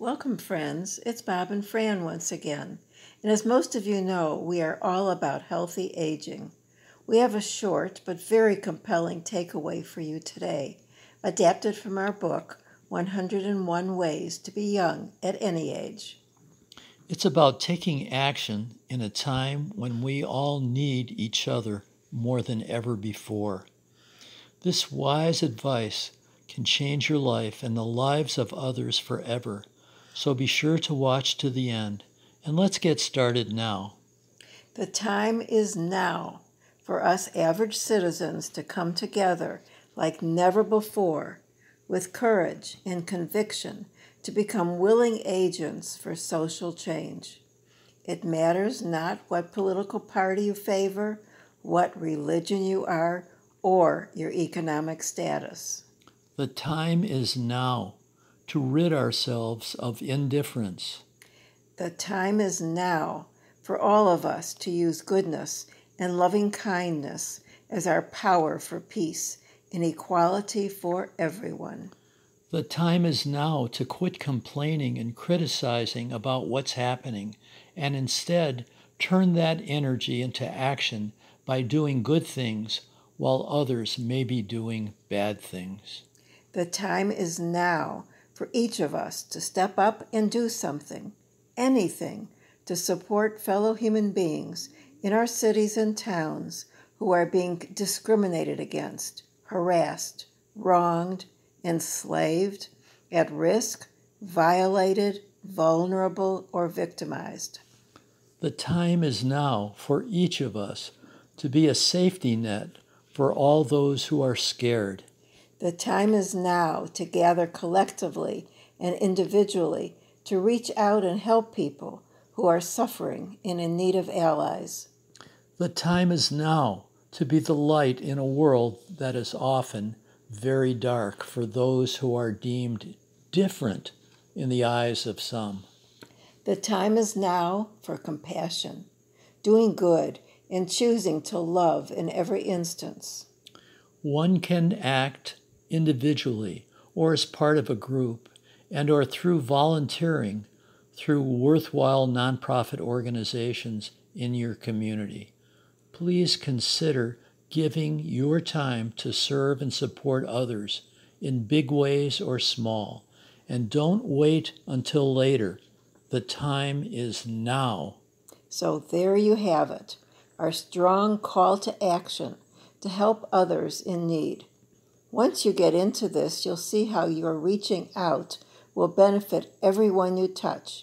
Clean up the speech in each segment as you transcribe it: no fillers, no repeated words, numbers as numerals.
Welcome, friends. It's Bob and Fran once again. And as most of you know, we are all about healthy aging. We have a short but very compelling takeaway for you today, adapted from our book, 101 Ways to Be Young at Any Age. It's about taking action in a time when we all need each other more than ever before. This wise advice can change your life and the lives of others forever. So be sure to watch to the end. And let's get started now. The time is now for us average citizens to come together like never before, with courage and conviction to become willing agents for social change. It matters not what political party you favor, what religion you are, or your economic status. The time is now to rid ourselves of indifference. The time is now for all of us to use goodness and loving kindness as our power for peace and equality for everyone. The time is now to quit complaining and criticizing about what's happening, and instead turn that energy into action by doing good things while others may be doing bad things. The time is now for each of us to step up and do something, anything, to support fellow human beings in our cities and towns who are being discriminated against, harassed, wronged, enslaved, at risk, violated, vulnerable, or victimized. The time is now for each of us to be a safety net for all those who are scared. The time is now to gather collectively and individually to reach out and help people who are suffering and in need of allies. The time is now to be the light in a world that is often very dark for those who are deemed different in the eyes of some. The time is now for compassion, doing good, and choosing to love in every instance. One can act individually or as part of a group, and or through volunteering through worthwhile nonprofit organizations in your community. Please consider giving your time to serve and support others in big ways or small, and don't wait until later. The time is now. So there you have it, our strong call to action to help others in need. Once you get into this, you'll see how your reaching out will benefit everyone you touch.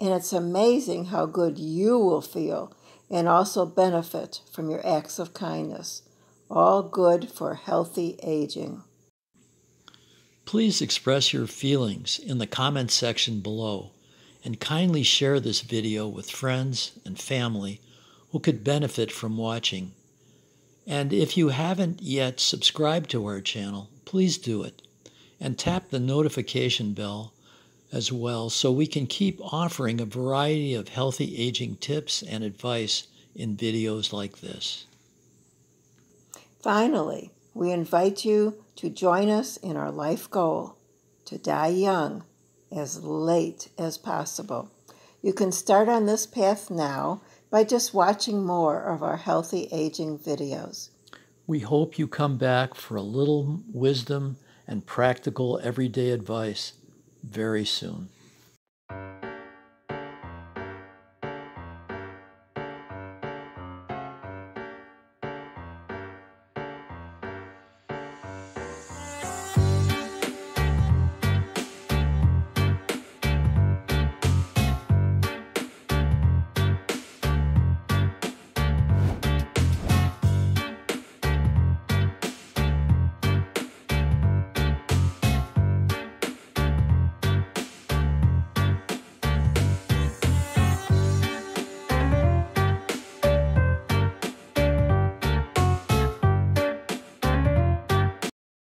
And it's amazing how good you will feel and also benefit from your acts of kindness. All good for healthy aging. Please express your feelings in the comments section below, and kindly share this video with friends and family who could benefit from watching. And if you haven't yet subscribed to our channel, please do it. And tap the notification bell as well so we can keep offering a variety of healthy aging tips and advice in videos like this. Finally, we invite you to join us in our life goal, to die young as late as possible. You can start on this path now by just watching more of our healthy aging videos. We hope you come back for a little wisdom and practical everyday advice very soon.